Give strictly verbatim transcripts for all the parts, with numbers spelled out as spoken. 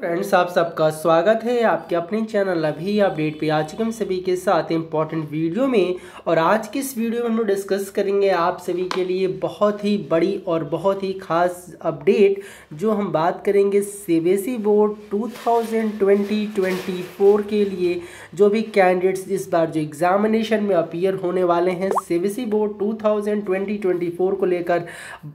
Friends आप सबका स्वागत है आपके अपने चैनल अभी अपडेट पे। आज के हम सभी के साथ इम्पॉर्टेंट वीडियो में, और आज के इस वीडियो में हम लोग डिस्कस करेंगे आप सभी के लिए बहुत ही बड़ी और बहुत ही खास अपडेट। जो हम बात करेंगे CBSE board two thousand twenty twenty four के लिए जो भी कैंडिडेट्स इस बार जो एग्जामिनेशन में अपीयर होने वाले हैं। CBSE board two thousand twenty twenty four को लेकर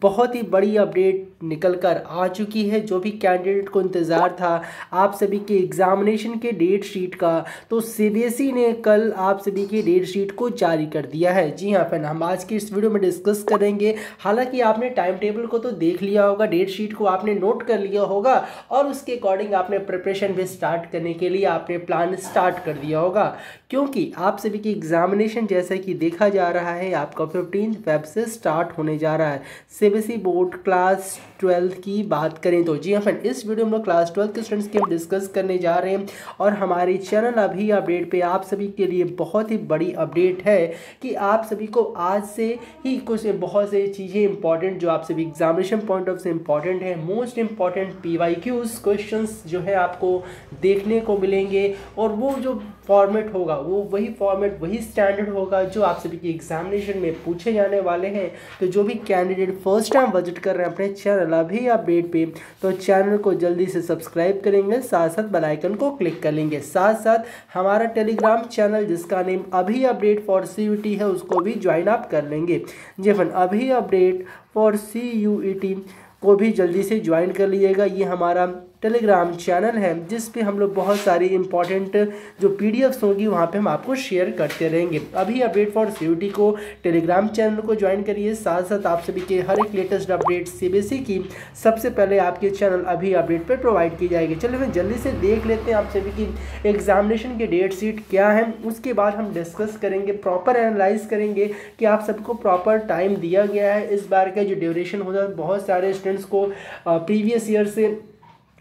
बहुत ही बड़ी अपडेट निकल कर आ चुकी है। जो भी कैंडिडेट को इंतज़ार था आप सभी के एग्जामिनेशन के डेट शीट का, तो सीबीएसई ने कल आप सभी की डेट शीट को जारी कर दिया है। जी हाँ फ्रेंड, हम आज के इस वीडियो में डिस्कस करेंगे। हालांकि आपने टाइम टेबल को तो देख लिया होगा, डेट शीट को आपने नोट कर लिया होगा, और उसके अकॉर्डिंग आपने प्रिपरेशन भी स्टार्ट करने के लिए आपने प्लान स्टार्ट कर दिया होगा, क्योंकि आप सभी की एग्जामिनेशन जैसा कि देखा जा रहा है आपका फिफ्टीन फेब से स्टार्ट होने जा रहा है। सीबीएसई बोर्ड क्लास ट्वेल्थ की बात करें तो जी हाँ फ्रेंड, इस वीडियो में क्लास ट्वेल्थ स्टूडेंट्स के हम डिस्कस करने जा रहे हैं, और हमारे चैनल अभी अपडेट पे आप सभी के लिए बहुत ही बड़ी अपडेट है कि आप सभी को आज से ही कुछ बहुत से चीज़ें इंपॉर्टेंट जो आप सभी एग्जामिनेशन पॉइंट ऑफ से इंपॉर्टेंट है, मोस्ट इंपॉर्टेंट पीवाईक्यूज क्वेश्चंस जो है आपको देखने को मिलेंगे। और वो जो फॉर्मेट होगा वो वही फॉर्मेट वही स्टैंडर्ड होगा जो आप सभी के एग्जामिनेशन में पूछे जाने वाले हैं। तो जो भी कैंडिडेट फर्स्ट टाइम विजिट कर रहे हैं अपने चैनल अभी अपडेट पे, तो चैनल को जल्दी से सब्सक्राइब करेंगे, साथ साथ बेल आइकन को क्लिक कर लेंगे। साथ साथ हमारा टेलीग्राम चैनल जिसका नेम अभी अपडेट फॉर सीयूईटी है, उसको भी ज्वाइन आप कर लेंगे। जी फ्रेंड, अभी अपडेट फॉर सीयूईटी को भी जल्दी से ज्वाइन कर लीजिएगा। ये हमारा टेलीग्राम चैनल है जिस पे हम लोग बहुत सारी इंपॉर्टेंट जो पीडीएफ्स होंगी वहाँ पे हम आपको शेयर करते रहेंगे। अभी अपडेट फॉर सीयूईटी को टेलीग्राम चैनल को ज्वाइन करिए। साथ साथ आप सभी के हर एक लेटेस्ट अपडेट सीबीएसई की सबसे पहले आपके चैनल अभी अपडेट पर प्रोवाइड की जाएगी। चलिए फिर जल्दी से देख लेते हैं आप सभी की एग्जामिनेशन की डेट शीट क्या है। उसके बाद हम डिस्कस करेंगे, प्रॉपर एनालाइज करेंगे कि आप सबको प्रॉपर टाइम दिया गया है। इस बार का जो ड्यूरेशन होता है, बहुत सारे स्टूडेंट्स को प्रीवियस ईयर से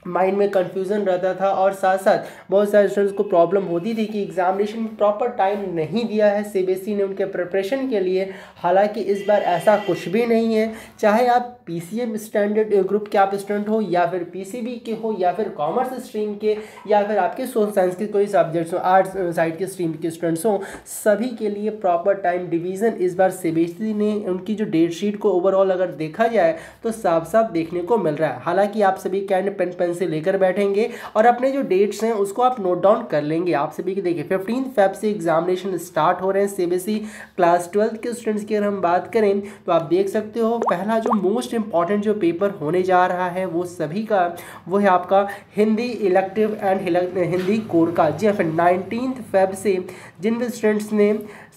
माइंड में कंफ्यूजन रहता था, और साथ साथ बहुत सारे स्टूडेंट्स को प्रॉब्लम होती थी कि एग्जामिनेशन में प्रॉपर टाइम नहीं दिया है सीबीएसई ने उनके प्रिपरेशन के लिए। हालांकि इस बार ऐसा कुछ भी नहीं है। चाहे आप पीसीएम स्टैंडर्ड ग्रुप के आप स्टूडेंट हो, या फिर पीसीबी के हो, या फिर कॉमर्स स्ट्रीम के, या फिर आपके सोशल साइंस के कोई सब्जेक्ट्स हो, आर्ट्स साइड के स्ट्रीम के स्टूडेंट्स हों, सभी के लिए प्रॉपर टाइम डिवीज़न इस बार सीबीएसई ने उनकी जो डेट शीट को ओवरऑल अगर देखा जाए तो साफ साफ देखने को मिल रहा है। हालाँकि आप सभी कैंडिडेट पेन पेन से लेकर बैठेंगे और अपने जो डेट्स हैं उसको आप नोट डाउन कर लेंगे। आप सभी के देखिए फिफ्टीन फेब से एग्जामिनेशन स्टार्ट हो रहे हैं सीबीएसई क्लास ट्वेल्थ के स्टूडेंट्स की। अगर हम बात करें तो आप देख सकते हो पहला जो मोस्ट इंपॉर्टेंट जो पेपर होने जा रहा है वो सभी का वो है आपका Hindi elective and Hindi core का। जी फिर नाइनटीन फेब से जिन भी स्टूडेंट्स ने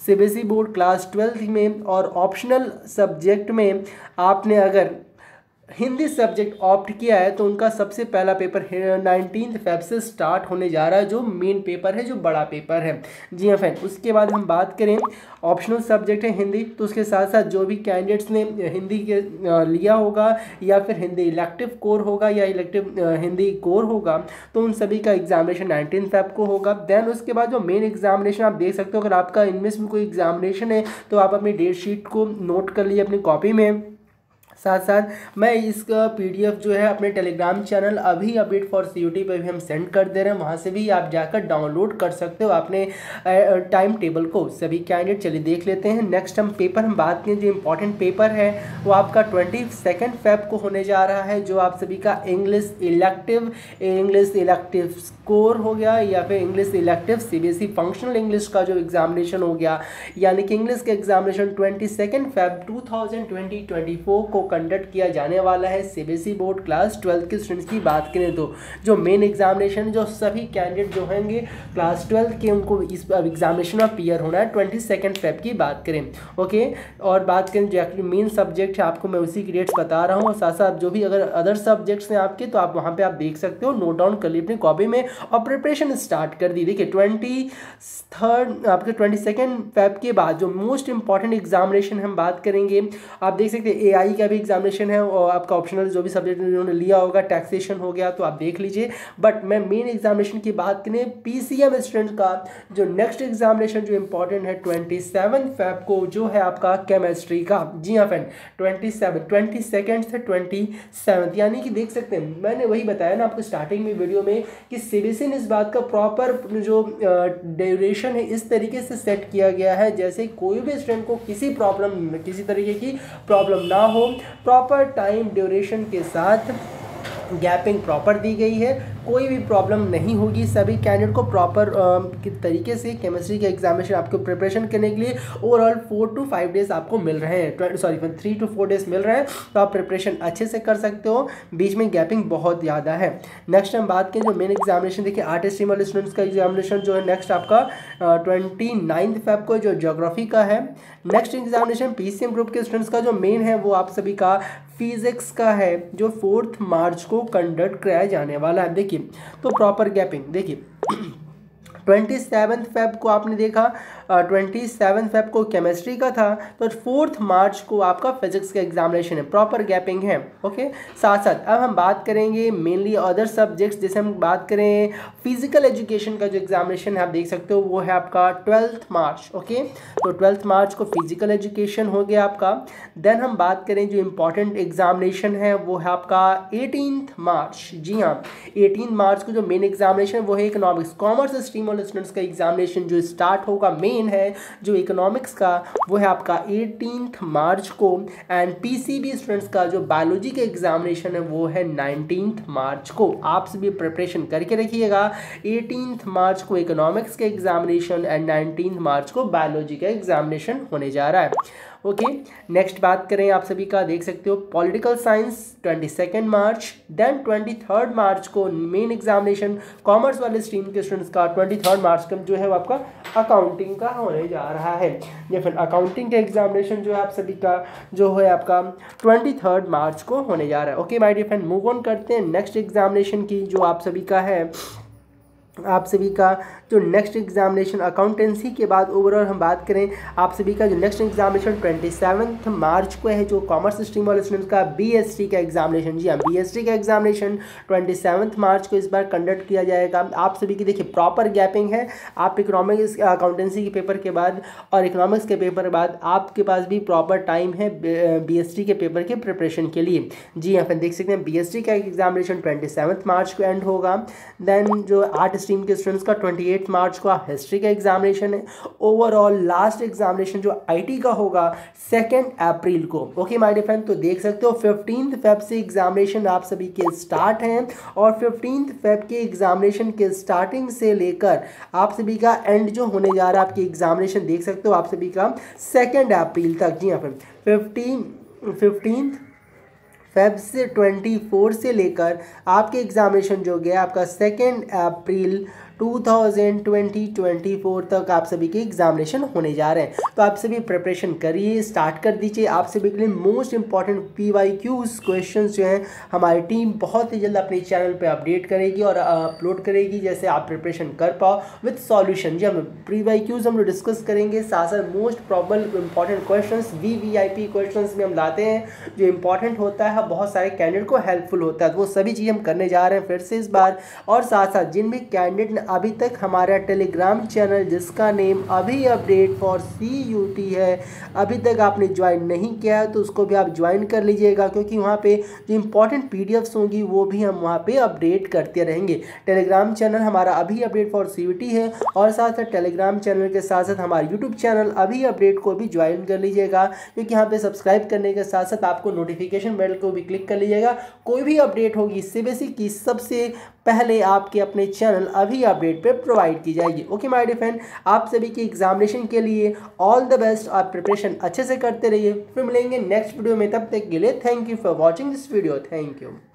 सीबीएसई बोर्ड क्लास ट्वेल्थ में और ऑप्शनल सब्जेक्ट में आपने अगर हिंदी सब्जेक्ट ऑप्ट किया है तो उनका सबसे पहला पेपर नाइनटीन फेब से स्टार्ट होने जा रहा है, जो मेन पेपर है, जो बड़ा पेपर है। जी हाँ फ्रेंड, उसके बाद हम बात करें ऑप्शनल सब्जेक्ट है हिंदी, तो उसके साथ साथ जो भी कैंडिडेट्स ने हिंदी के लिया होगा या फिर हिंदी इलेक्टिव कोर होगा या इलेक्टिव हिंदी कोर होगा, तो उन सभी का एग्जामिनेशन नाइनटीन फेब को होगा। देन उसके बाद जो मेन एग्जामिनेशन आप देख सकते हो, अगर आपका इनमें से कोई एग्जामिनेशन है तो आप अपनी डेट शीट को नोट कर लिए अपनी कॉपी में। साथ साथ मैं इसका पीडीएफ जो है अपने टेलीग्राम चैनल अभी अपडेट फॉर सीयूईटी पर भी हम सेंड कर दे रहे हैं, वहाँ से भी आप जाकर डाउनलोड कर सकते हो अपने टाइम टेबल को सभी कैंडिडेट। चलिए देख लेते हैं नेक्स्ट हम पेपर हम बात करें जो इम्पोर्टेंट पेपर है वो आपका ट्वेंटी सेकेंड फेब को होने जा रहा है, जो आप सभी का English elective English elective core हो गया या फिर English elective CBSE functional English का जो एग्जामिनेशन हो गया। यानी कि इंग्लिश का examination twenty second Feb two thousand twenty twenty four को कंडक्ट किया जाने वाला है सीबीएसई बोर्ड क्लास ट्वेल्थ के स्टूडेंट्स की बात करें तो। जो मेन एग्जामिनेशन जो सभी कैंडिडेट जो होंगे क्लास ट्वेल्थ के उनको इस एग्जामिनेशन में अपीयर होना है ट्वेंटी सेकेंड फेब की बात करें। ओके, और बात करें जो मेन सब्जेक्ट है आपको मैं उसी की डेट्स बता रहा हूँ, और साथ साथ जो भी अगर अदर सब्जेक्ट्स हैं आपके तो आप वहाँ पर आप देख सकते हो, नोट डाउन कर ली अपनी कॉपी में और प्रिपरेशन स्टार्ट कर दी। देखिए ट्वेंटी थर्ड आपके ट्वेंटी सेकेंड फेब के बाद जो मोस्ट इंपॉर्टेंट एग्जामिनेशन हम बात करेंगे, आप देख सकते ए आई का भी एग्जामिनेशन है और आपका ऑप्शनल जो भी सब्जेक्ट उन्होंने लिया होगा, टैक्सेशन हो गया तो आप देख लीजिए। बट मैं मेन एग्जामिनेशन की बात करें पीसीएम स्टूडेंट का, जो नेक्स्ट एग्जामिनेशन जो इंपॉर्टेंट है ट्वेंटी सेवन फेब को जो है आपका केमिस्ट्री का। जी हाँ friend, twenty seven twenty second से ट्वेंटी सेवन यानी कि देख सकते हैं, मैंने वही बताया ना आपको स्टार्टिंग में वीडियो में कि सीबीएसई ने इस बात का प्रॉपर जो ड्यूरेशन है इस तरीके से सेट किया गया है जैसे कोई भी स्टूडेंट को किसी प्रॉब्लम किसी तरीके की प्रॉब्लम ना हो, प्रॉपर टाइम ड्यूरेशन के साथ गैपिंग प्रॉपर दी गई है, कोई भी प्रॉब्लम नहीं होगी। सभी कैंडिडेट को प्रॉपर तरीके से केमिस्ट्री के एग्जामिनेशन आपको प्रिपरेशन करने के लिए overall four to five days आपको मिल रहे हैं, sorry three to four days मिल रहे हैं, तो आप प्रिपरेशन अच्छे से कर सकते हो, बीच में गैपिंग बहुत ज़्यादा है। नेक्स्ट हम बात करें जो मेन एग्जामिनेशन, देखिए आर्ट स्ट्रीम वाले स्टूडेंट्स का एग्जामिनेशन जो है नेक्स्ट आपका ट्वेंटी नाइन्थ फेब को जो जोग्राफी का है। Next examination P C M group के स्टूडेंट्स का जो मेन है वो आप सभी का फिजिक्स का है जो फोर्थ मार्च को कंडक्ट कराया जाने वाला है। देखिए तो प्रॉपर गैपिंग, देखिए ट्वेंटी सेवन फेब को आपने देखा, ट्वेंटी सेवन फेब को केमिस्ट्री का था, तो फोर्थ मार्च को आपका फिजिक्स का एग्जामिनेशन है, प्रॉपर गैपिंग है। ओके, साथ साथ अब हम बात करेंगे मेनली अदर सब्जेक्ट्स, जैसे हम बात करें फिजिकल एजुकेशन का जो एग्जामिनेशन है आप देख सकते हो वो है आपका ट्वेल्थ मार्च। ओके, तो ट्वेल्थ मार्च को फिजिकल एजुकेशन हो गया आपका। देन हम बात करें जो इम्पॉर्टेंट एग्जामिनेशन है वो है आपका एटीनथ मार्च। जी हाँ, एटीन मार्च को जो मेन एग्जामिनेशन वो है इकोनॉमिक्स, कॉमर्स स्ट्रीम स्टूडेंट्स का एग्जामिनेशन जो स्टार्ट होगा मेन है जो इकोनॉमिक्स का वो है आपका एटीनथ मार्च को। एंड पीसीबी स्टूडेंट्स का जो बायोलॉजी का एग्जामिनेशन है वो है नाइनटीन्थ मार्च को। आप सभी प्रिपरेशन करके रखिएगा, एटीनथ मार्च को इकोनॉमिक्स का एग्जामिनेशन एंड नाइनटीन्थ मार्च को बायोलॉजी का एग्जामिनेशन होने जा रहा है। ओके, okay, नेक्स्ट बात करें आप सभी का, देख सकते हो political science twenty second March, then twenty third March को मेन एग्जामिनेशन कॉमर्स वाले स्ट्रीम के स्टूडेंट्स का, ट्वेंटी थर्ड मार्च का जो है वो आपका अकाउंटिंग का होने जा रहा है। या फिर अकाउंटिंग का एग्जामिनेशन जो है आप सभी का जो है आपका ट्वेंटी थर्ड मार्च को होने जा रहा है। Okay my dear friend, move on करते हैं नेक्स्ट एग्जामिनेशन की जो आप सभी का है, आप सभी का जो नेक्स्ट एग्जामिनेशन अकाउंटेंसी के बाद ओवरऑल हम बात करें आप सभी का जो next examination twenty seventh March को है जो कॉमर्स स्ट्रीम वाले स्टूडेंट्स का बीएसटी का एग्जामिनेशन। जी हाँ, बीएसटी का एग्जामिनेशन ट्वेंटी सेवन्थ मार्च को इस बार कंडक्ट किया जाएगा। आप सभी की देखिए प्रॉपर गैपिंग है, आप इकोनॉमिक्स अकाउंटेंसी के पेपर के बाद और इकोनॉमिक्स के पेपर के बाद आपके पास भी प्रॉपर टाइम है बीएसटी के पेपर के प्रिपरेशन के लिए। जी हाँ, देख सकते हैं बीएसटी का एग्जामिनेशन ट्वेंटी सेवन्थ मार्च को एंड होगा। देन जो आर्ट स्ट्रीम के स्टूडेंट्स का अट्ठाईस मार्च को आप हिस्ट्री का एग्जामिनेशन है। ओवरऑल लास्ट एग्जामिनेशन जो आईटी का होगा सेकेंड अप्रैल को। ओके माय डियर फ्रेंड, तो देख सकते हो पंद्रह फेब से एग्जामिनेशन आप सभी के स्टार्ट हैं और पंद्रह फेब के एग्जामिनेशन के स्टार्टिंग से लेकर आप सभी का एंड जो होने जा रहा है आपकी एग्जामिनेशन देख सकते हो आप सभी का सेकेंड अप्रैल तक। जी हाँ फ्रेंड, फिफ्टीन फिफ्टीन फेब से चौबीस से लेकर आपके एग्जामिनेशन जो गया आपका second April two thousand twenty four तक आप सभी के एग्जामिनेशन होने जा रहे हैं। तो आप सभी प्रिपरेशन करिए, स्टार्ट कर दीजिए। आप सभी के लिए मोस्ट इंपॉर्टेंट पीवाईक्यूज क्वेश्चंस जो हैं हमारी टीम बहुत ही जल्द अपने चैनल पे अपडेट करेगी और अपलोड करेगी, जैसे आप प्रिपरेशन कर पाओ विद सॉल्यूशन। जी हम पीवाईक्यूज हम लोग डिस्कस करेंगे, साथ साथ most problem important questions VVIP questions भी हम लाते हैं जो इंपॉर्टेंट होता है, बहुत सारे कैंडिडेट को हेल्पफुल होता है, वो सभी चीज़ हम करने जा रहे हैं फिर से इस बार। और साथ साथ जिन भी कैंडिडेट ने अभी तक हमारा टेलीग्राम चैनल जिसका नेम अभी update for C U T है अभी तक आपने ज्वाइन नहीं किया है तो उसको भी आप ज्वाइन कर लीजिएगा, क्योंकि वहाँ पे जो इंपॉर्टेंट पीडीएफ्स होंगी वो भी हम वहाँ पे अपडेट करते रहेंगे। टेलीग्राम चैनल हमारा अभी update for C U T है और साथ साथ टेलीग्राम चैनल के साथ साथ हमारे यूट्यूब चैनल अभी अपडेट को भी ज्वाइन कर लीजिएगा, क्योंकि यहाँ पर सब्सक्राइब करने के साथ साथ आपको नोटिफिकेशन बेल को भी क्लिक कर लीजिएगा, कोई भी अपडेट होगी सीबीएसई की सबसे पहले आपके अपने चैनल अभी अपडेट पे प्रोवाइड की जाएगी। ओके माय डियर फ्रेंड, आप सभी की एग्जामिनेशन के लिए ऑल द बेस्ट, आप प्रिपरेशन अच्छे से करते रहिए। फिर मिलेंगे नेक्स्ट वीडियो में, तब तक के लिए thank you for watching this video, thank you.